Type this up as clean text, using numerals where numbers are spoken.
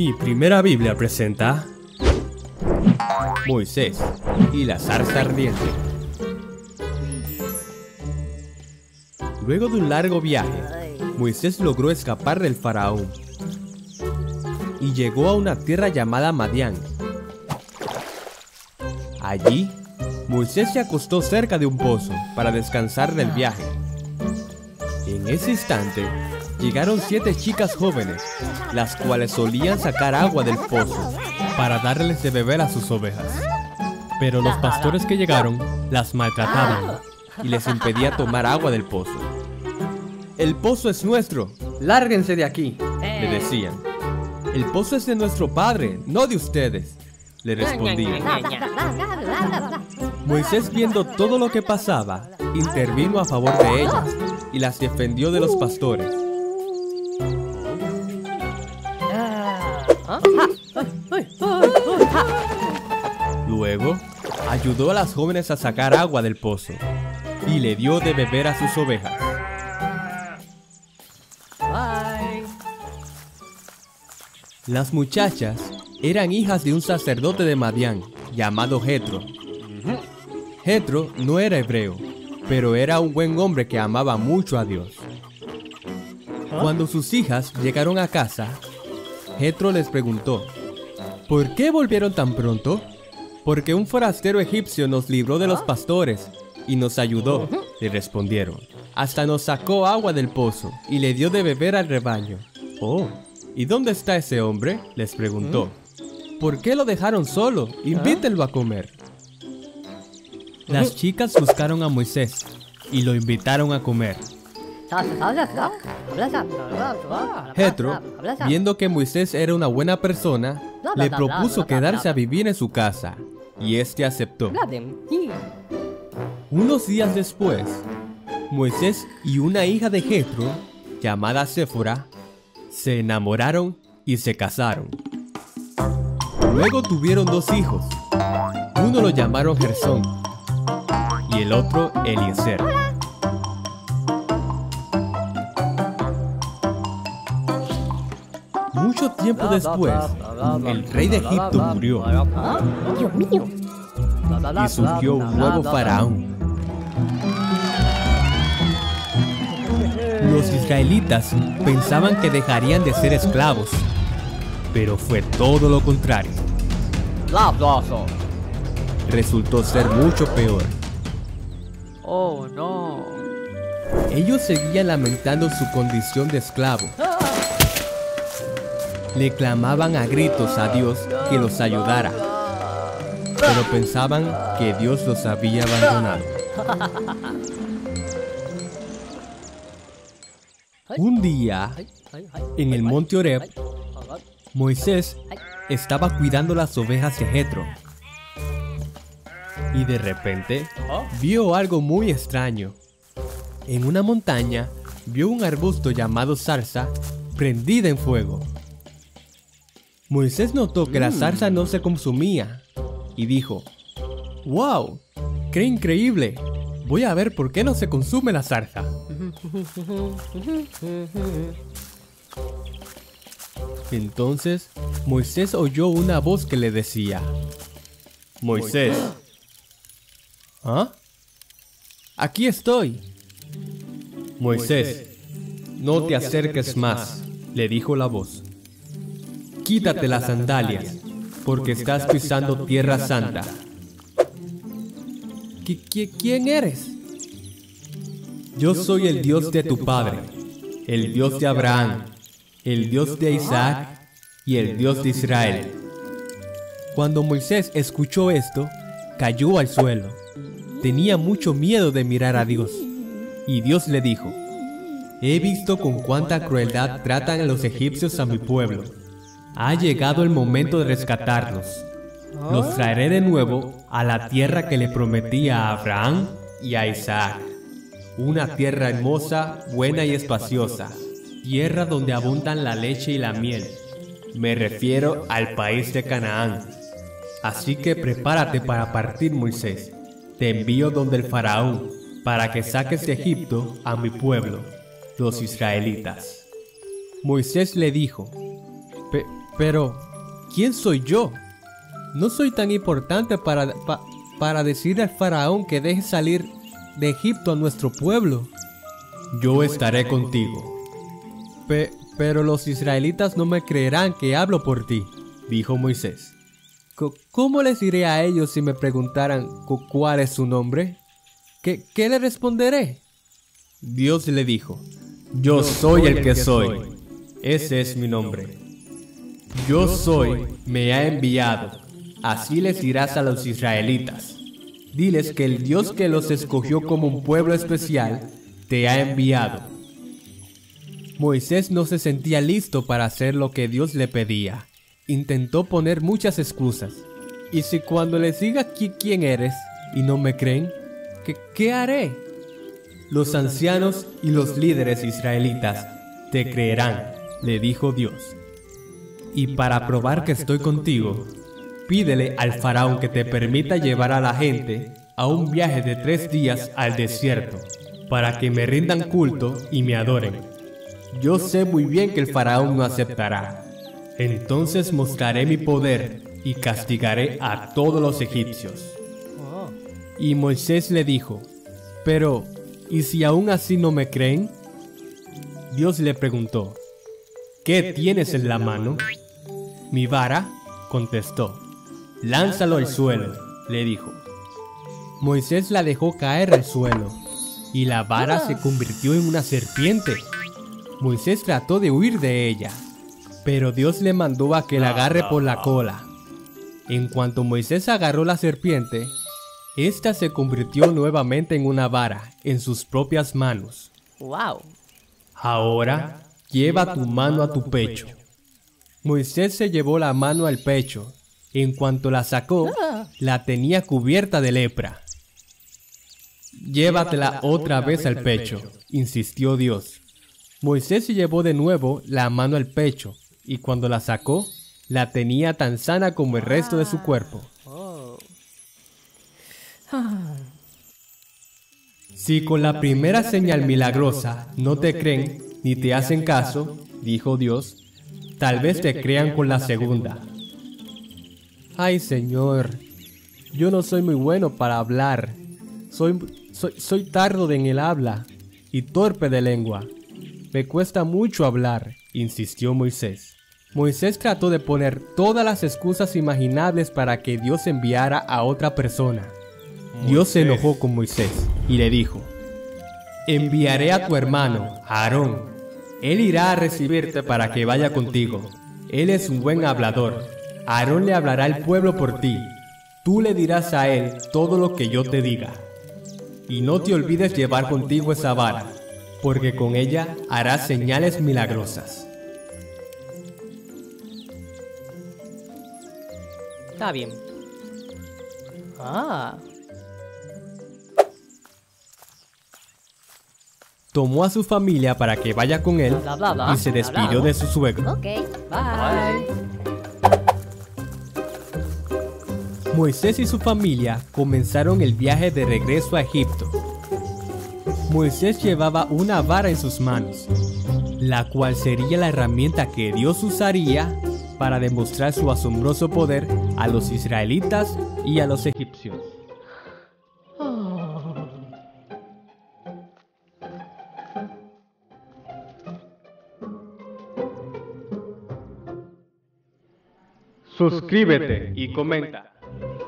Mi Primera Biblia presenta Moisés y la zarza ardiente. Luego de un largo viaje, Moisés logró escapar del faraón y llegó a una tierra llamada Madián. Allí, Moisés se acostó cerca de un pozo para descansar del viaje. En ese instante, llegaron 7 chicas jóvenes, las cuales solían sacar agua del pozo para darles de beber a sus ovejas. Pero los pastores que llegaron las maltrataban y les impedía tomar agua del pozo. «El pozo es nuestro, lárguense de aquí», le decían. «El pozo es de nuestro padre, no de ustedes», le respondían. Moisés, viendo todo lo que pasaba, intervino a favor de ellas y las defendió de los pastores. Luego, ayudó a las jóvenes a sacar agua del pozo y le dio de beber a sus ovejas. Las muchachas eran hijas de un sacerdote de Madián llamado Jetro. Jetro no era hebreo, pero era un buen hombre que amaba mucho a Dios. Cuando sus hijas llegaron a casa, Jetro les preguntó: «¿Por qué volvieron tan pronto?». «Porque un forastero egipcio nos libró de los pastores y nos ayudó», le respondieron. «Hasta nos sacó agua del pozo y le dio de beber al rebaño». «Oh, ¿y dónde está ese hombre?», les preguntó. «¿Por qué lo dejaron solo? Invítenlo a comer». Las chicas buscaron a Moisés y lo invitaron a comer. Jetro, viendo que Moisés era una buena persona, le propuso quedarse a vivir en su casa, y este aceptó. Unos días después, Moisés y una hija de Jetro, llamada Séfora, se enamoraron y se casaron. Luego tuvieron 2 hijos. Uno lo llamaron Gersón y el otro Eliezer. Mucho tiempo después, el rey de Egipto murió y surgió un nuevo faraón. Los israelitas pensaban que dejarían de ser esclavos, pero fue todo lo contrario. Resultó ser mucho peor. Oh, no. Ellos seguían lamentando su condición de esclavo. Le clamaban a gritos a Dios que los ayudara, pero pensaban que Dios los había abandonado. Un día, en el monte Horeb, Moisés estaba cuidando las ovejas de Jetro y de repente vio algo muy extraño. En una montaña vio un arbusto llamado zarza prendida en fuego. Moisés notó que la zarza no se consumía y dijo: «¡Wow! ¡Qué increíble! Voy a ver por qué no se consume la zarza». Entonces, Moisés oyó una voz que le decía: «Moisés». «¿Ah? Aquí estoy». «Moisés, no te acerques más», le dijo la voz. «Quítate las sandalias, porque estás pisando tierra santa». ¿Quién eres? «Yo soy el Dios de tu padre, el Dios de Abraham, el Dios de Isaac y el Dios de Israel». Cuando Moisés escuchó esto, cayó al suelo. Tenía mucho miedo de mirar a Dios. Y Dios le dijo: «He visto con cuánta crueldad tratan a los egipcios a mi pueblo. Ha llegado el momento de rescatarlos. Los traeré de nuevo a la tierra que le prometí a Abraham y a Isaac. Una tierra hermosa, buena y espaciosa. Tierra donde abundan la leche y la miel. Me refiero al país de Canaán. Así que prepárate para partir, Moisés. Te envío donde el faraón, para que saques de Egipto a mi pueblo, los israelitas». Moisés le dijo: Pero, ¿quién soy yo? No soy tan importante para decir al faraón que deje salir de Egipto a nuestro pueblo. Yo estaré contigo. Pero los israelitas no me creerán que hablo por ti, dijo Moisés. ¿Cómo les diré a ellos si me preguntaran cuál es su nombre? ¿Qué les responderé? Dios le dijo: Yo soy el que soy. Ese es mi nombre. Yo soy me ha enviado. Así les dirás a los israelitas. Diles que el Dios que los escogió como un pueblo especial te ha enviado. Moisés no se sentía listo para hacer lo que Dios le pedía. Intentó poner muchas excusas. Y si cuando les diga quién eres y no me creen, ¿qué haré? Los ancianos y los líderes israelitas te creerán, le dijo Dios. Y para probar que estoy contigo, pídele al faraón que te permita llevar a la gente a un viaje de 3 días al desierto, para que me rindan culto y me adoren. Yo sé muy bien que el faraón no aceptará. Entonces mostraré mi poder y castigaré a todos los egipcios. Y Moisés le dijo: Pero, ¿y si aún así no me creen? Dios le preguntó: ¿Qué tienes en la mano? Mi vara, contestó. Lánzalo al suelo, le dijo. Moisés la dejó caer al suelo, y la vara se convirtió en una serpiente. Moisés trató de huir de ella, pero Dios le mandó a que la agarre por la cola. En cuanto Moisés agarró la serpiente, esta se convirtió nuevamente en una vara, en sus propias manos. ¡Wow! Ahora, lleva tu mano a tu pecho. Moisés se llevó la mano al pecho. En cuanto la sacó, la tenía cubierta de lepra. Llévatela otra vez al pecho, insistió Dios. Moisés se llevó de nuevo la mano al pecho, y cuando la sacó, la tenía tan sana como el resto de su cuerpo. Si con la primera señal milagrosa no te creen ni te hacen caso, dijo Dios, tal vez te crean con la segunda. Ay, Señor, yo no soy muy bueno para hablar. Soy tardo en el habla y torpe de lengua. Me cuesta mucho hablar, insistió Moisés. Moisés trató de poner todas las excusas imaginables para que Dios enviara a otra persona. Dios se enojó con Moisés y le dijo: Enviaré a tu hermano, Aarón. Él irá a recibirte para que vaya contigo. Él es un buen hablador. Aarón le hablará al pueblo por ti. Tú le dirás a él todo lo que yo te diga. Y no te olvides llevar contigo esa vara, porque con ella harás señales milagrosas. Está bien. Tomó a su familia para que vaya con él y se despidió de su suegro. Moisés y su familia comenzaron el viaje de regreso a Egipto. Moisés llevaba una vara en sus manos, la cual sería la herramienta que Dios usaría para demostrar su asombroso poder a los israelitas y a los egipcios. Suscríbete y comenta.